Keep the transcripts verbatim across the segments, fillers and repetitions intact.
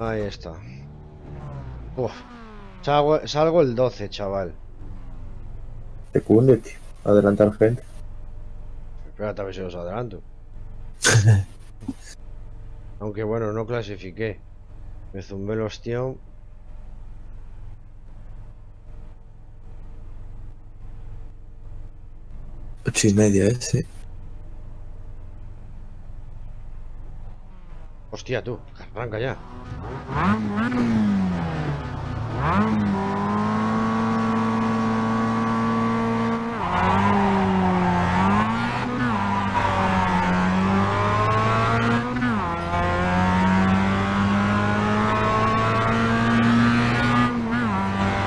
Ahí está. Uf. Salgo, salgo el doce, chaval. Te cunde, tío. Adelantar gente. Espérate a ver si los adelanto. Aunque bueno, no clasifiqué. Me zumbé el ostión. Ocho y media, ¿eh? Sí. Hostia, tú. Arranca ya.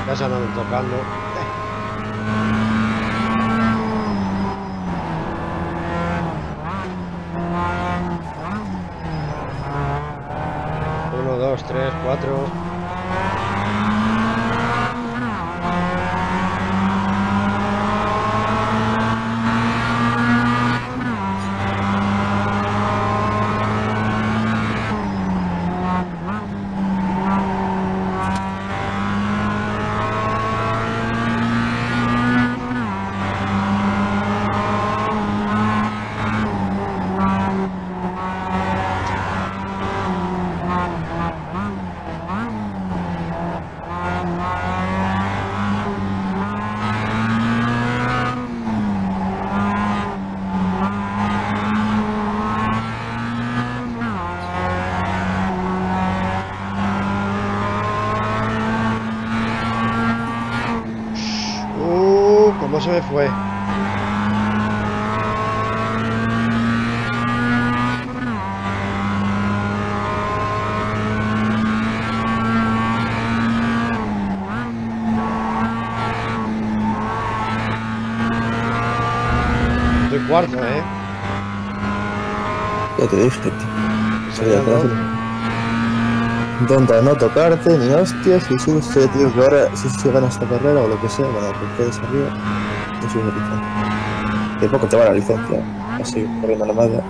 Ya se andan tocando. Uno, dos, tres, cuatro. Se me fue. Estoy cuarto, eh. Ya te dije, tío. Salí atrás. Intenta no tocarte ni hostias y subiste, tío, que ahora si se gana esta carrera o lo que sea, bueno, que quedes arriba. De poco te va la licencia, así corriendo la madre.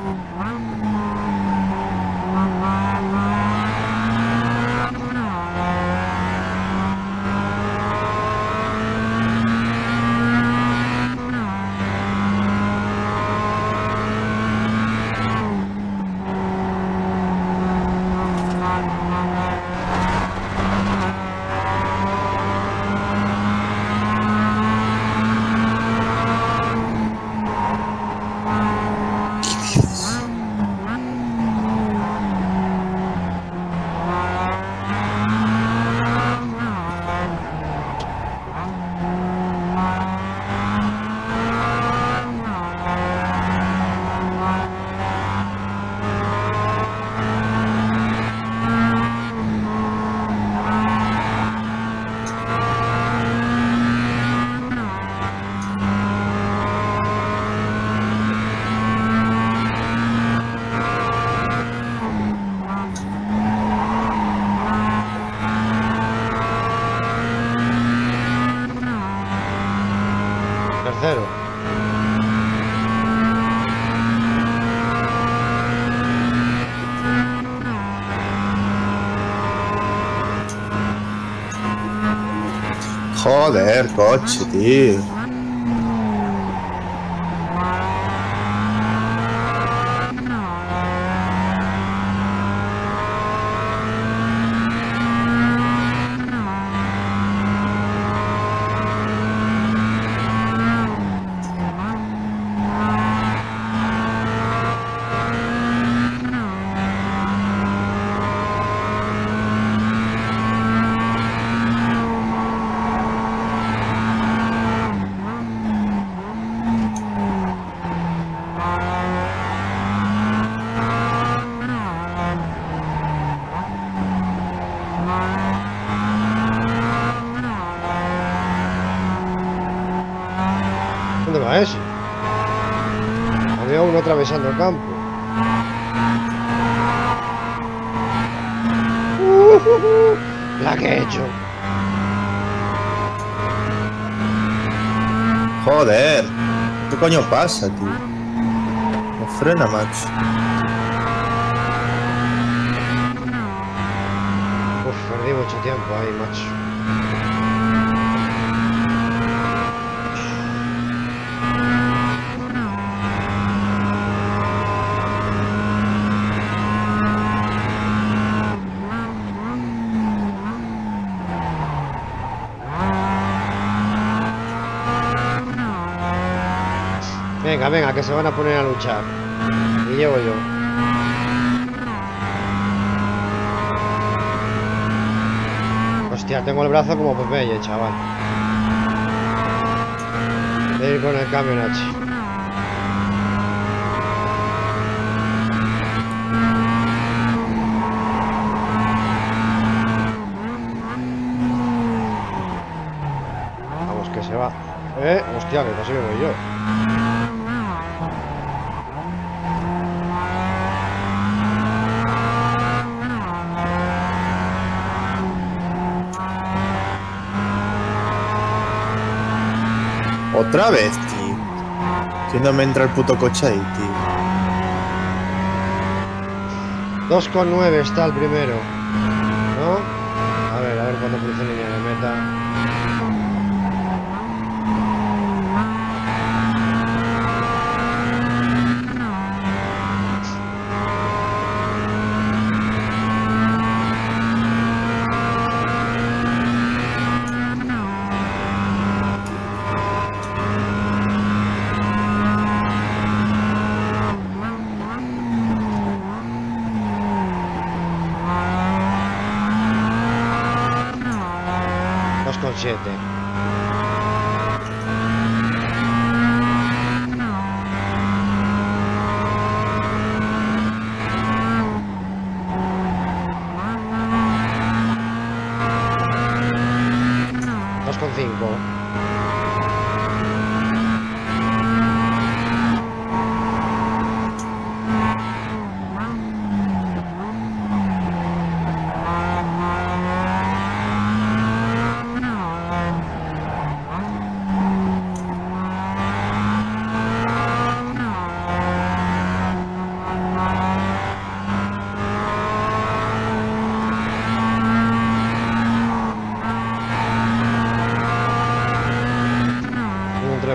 Joder, coche, tío. ¿Dónde va ese? Había uno atravesando el campo. Uh, uh, uh, la que he hecho. Joder, ¿qué coño pasa, tío? No frena, macho. much, I didn't buy much. Venga, venga, que se van a poner a luchar. Y llevo yo. Hostia, tengo el brazo como Popeye, chaval. Voy a ir con el camión H. Vamos, que se va. Eh, hostia, que casi me voy yo. Otra vez, tío. Si no me entra el puto coche ahí, tío. dos coma nueve está el primero, ¿no? A ver, a ver cuándo cruce línea de meta. Siete. dos coma cinco.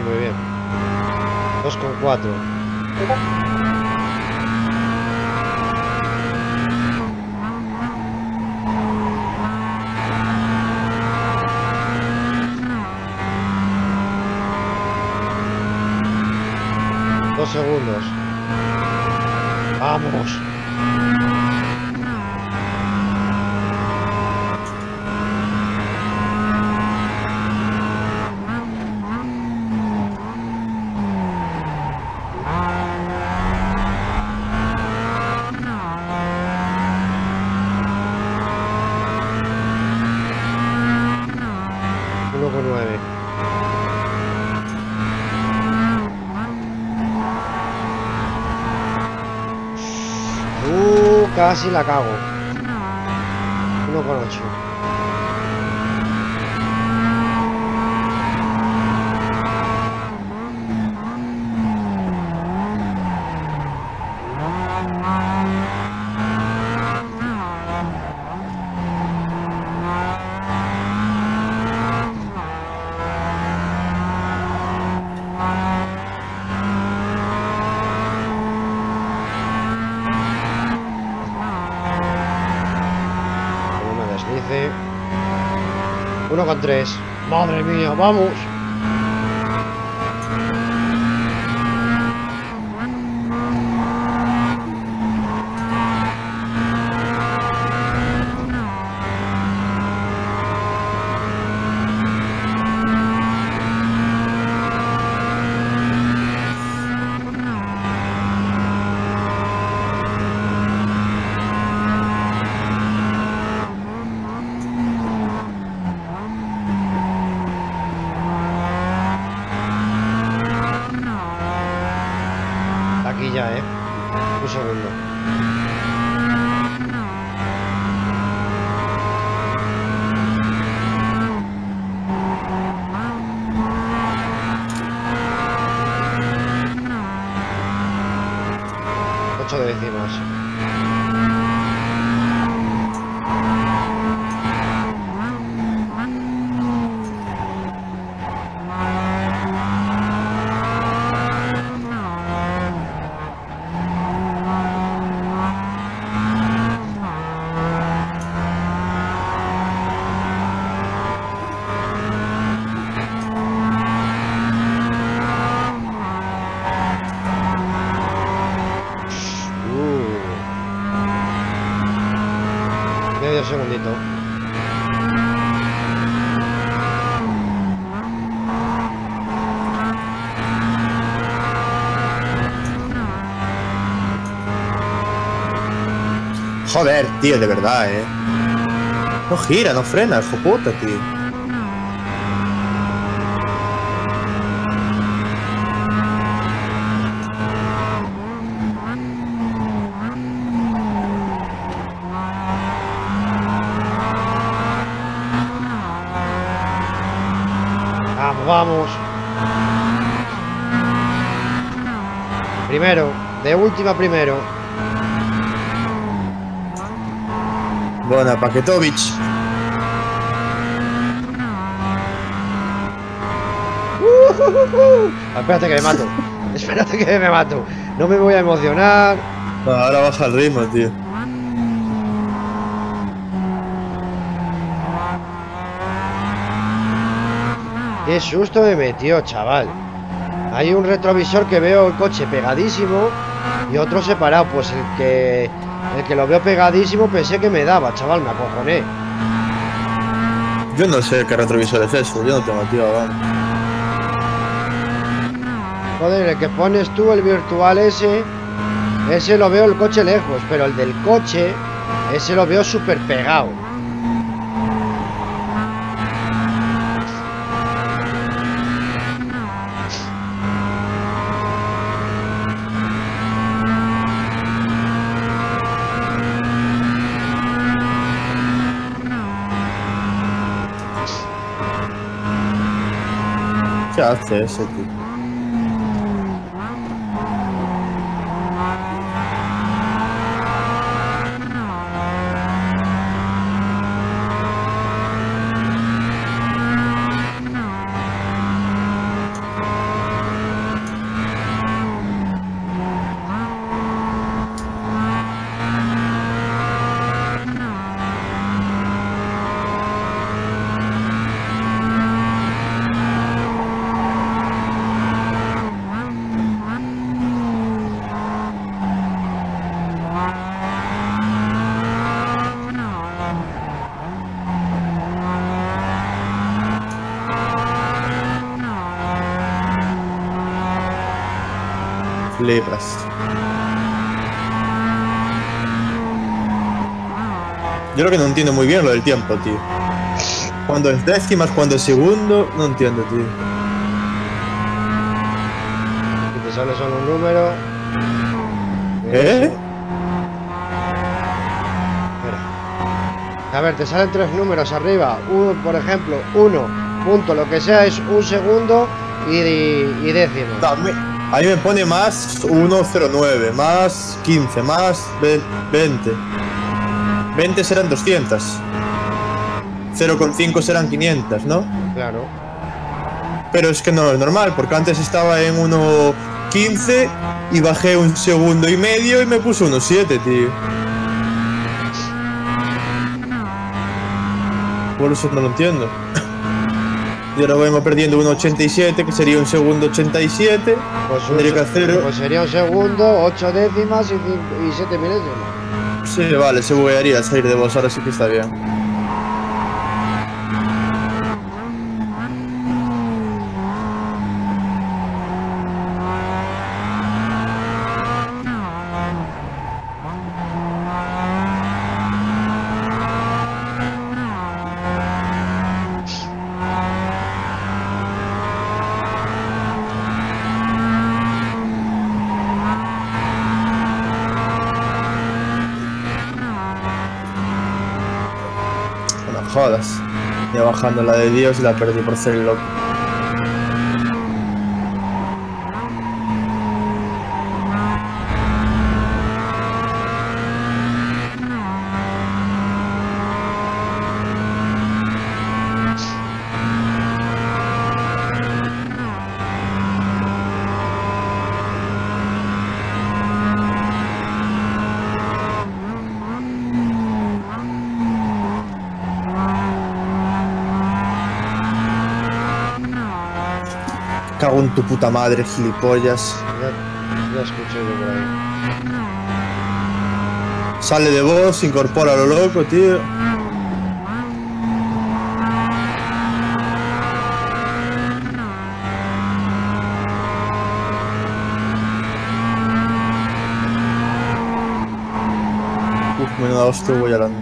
Muy bien, dos coma cuatro. Dos segundos. Vamos. Casi la cago. uno coma ocho. uno coma tres. Madre mía, vamos. ocho décimas. un segundito. Joder, tío, de verdad, eh. No gira, no frena, hijo puta, tío. Vamos. Primero, de última primero. Buena, Paketovich. Uh, uh, uh, uh. Espérate que me mato. Espérate que me mato. No me voy a emocionar. Ahora baja el ritmo, tío. Qué susto me metió, chaval. Hay un retrovisor que veo el coche pegadísimo y otro separado. Pues el que el que lo veo pegadísimo pensé que me daba, chaval, me acojoné. Yo no sé qué retrovisor es eso, yo no tengo tío, vale. Joder, el que pones tú, el virtual ese, ese lo veo el coche lejos, pero el del coche, ese lo veo súper pegado. ¿Qué hace ese tío? Lebras. Yo creo que no entiendo muy bien lo del tiempo, tío. Cuando es décimas, cuando es segundo, no entiendo, tío. Si te sale solo un número. ¿Eh? Espera. A ver, te salen tres números arriba. Uno, por ejemplo, uno, punto, lo que sea, es un segundo y, y, y décimo. Dame. Ahí me pone más uno cero nueve, más quince, más veinte. veinte serán doscientos. cero coma cinco serán quinientos, ¿no? Claro. Pero es que no es normal, porque antes estaba en uno quince y bajé un segundo y medio y me puso uno siete, tío. Por eso no lo entiendo. Y ahora vamos perdiendo uno ochenta y siete, que sería un segundo ochenta y siete. Pues, un, que hacer... pues sería un segundo, ocho décimas y, y siete milésimas. Sí, vale, se buguearía salir de vos, ahora sí que está bien. Jodas, ya bajando la de Dios y la perdí por ser loco. Cago en tu puta madre, gilipollas. Ya, ya escuché yo por ahí. Sale de vos, incorpora lo loco, tío. menuda hostia voy hablando.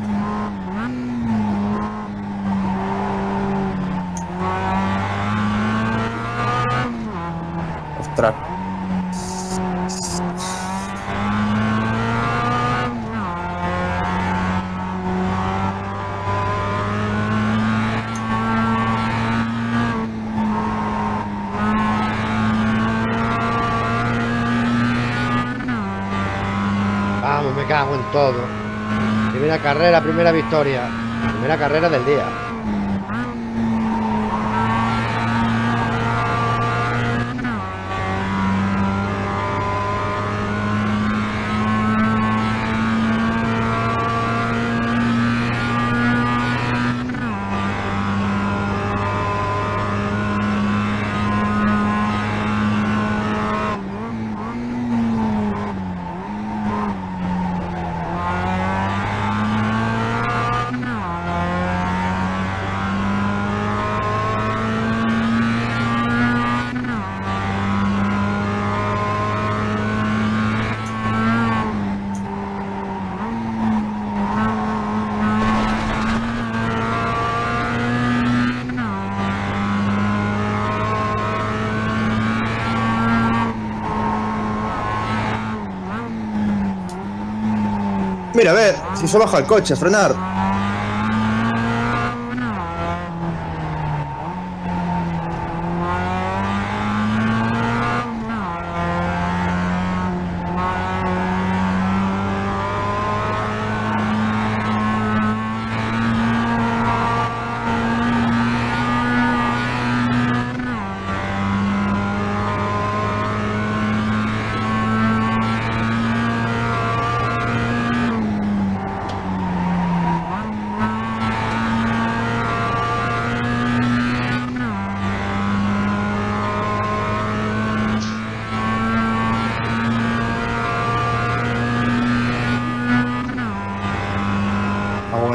Ostras. Vamos, me cago en todo. Primera carrera, primera victoria. Primera carrera del día. Mira, a ver, si yo bajo el coche, frenar.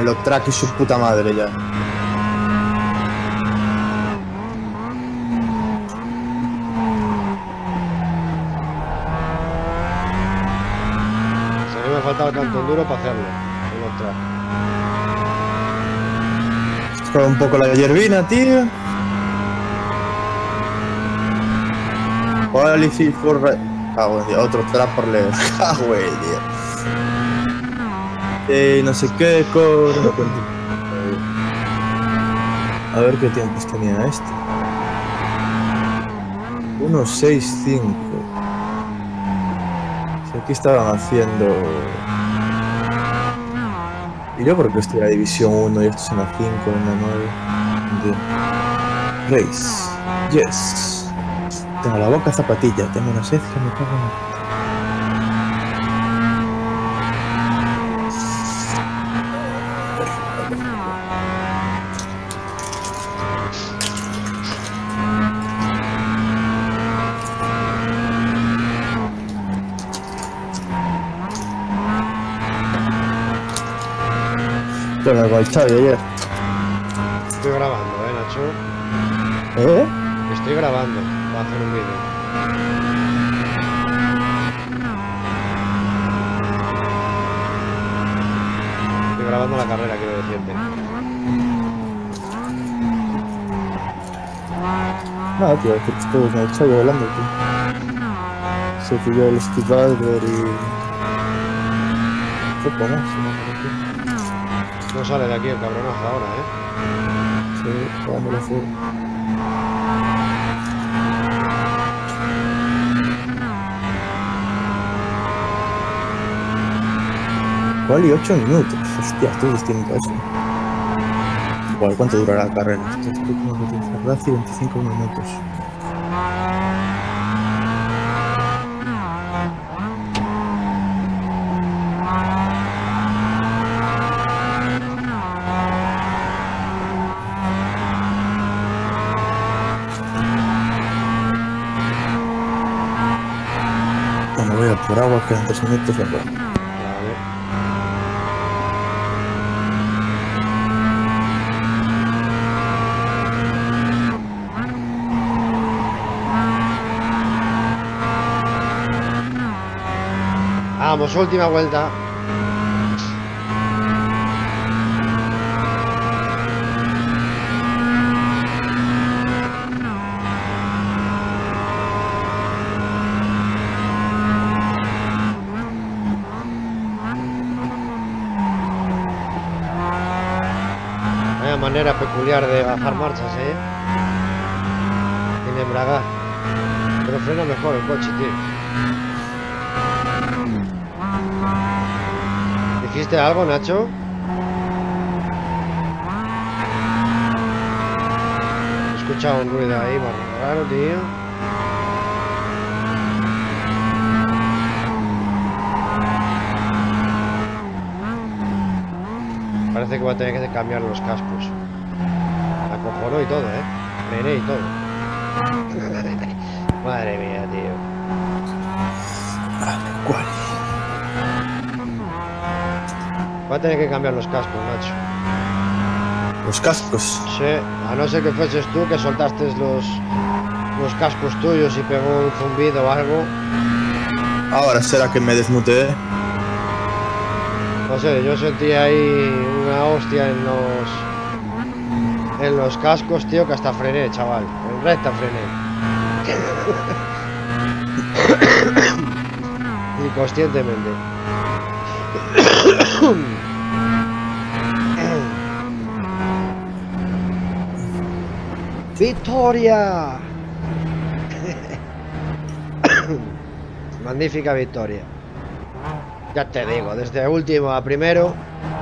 Los tracks y su puta madre ya. Se me ha faltado tanto duro para hacerlo. Los tracks. Con un poco la hierbina, tío. Policy for re... Ah, bueno, otro track por lejos. Ah, güey, tío. Eh, no sé qué, cobro. A ver qué tiempos tenía este. uno seis cinco. Si aquí estaban haciendo. Y yo porque estoy en la división uno y esto es en la cinco, en la nueve. De... Race. Yes. Tengo la boca zapatilla, tengo una sed que me cago en. Con el Xavi ayer. Estoy grabando, eh, Nacho. ¿Eh? Estoy grabando para hacer un vídeo. Estoy grabando la carrera, quiero decirte. Nada, tío, es que estuve con el Xavi hablando, tío. Se pilló el Steve y... poco más, ¿no? No sale de aquí el cabronazo ahora, ¿eh? Sí, jugando la full. Igual y ocho minutos. Hostia, estoy distinto a eso. Igual, ¿cuánto durará la carrera? Estoy como que tiene gracia y veinticinco minutos. Por agua quedan tres minutos y agua. Vamos, última vuelta. manera peculiar de bajar marchas, eh. Tiene embragar. Pero frena mejor el coche, tío. ¿Dijiste algo, Nacho? He escuchado un ruido ahí, barro raro, tío. Parece que voy a tener que cambiar los cascos. Acojonó y todo, eh. Veré y todo. Madre mía, tío. Vale, ¿cuál? Voy a tener que cambiar los cascos, macho. ¿Los cascos? Sí, a no ser que fueses tú que soltaste los, los cascos tuyos y pegó un zumbido o algo. Ahora será que me desmuteé. No sé, yo sentí ahí una hostia en los en los cascos, tío, que hasta frené, chaval. En recta frené. Inconscientemente. ¡Victoria! Magnífica victoria. Ya te digo, desde último a primero.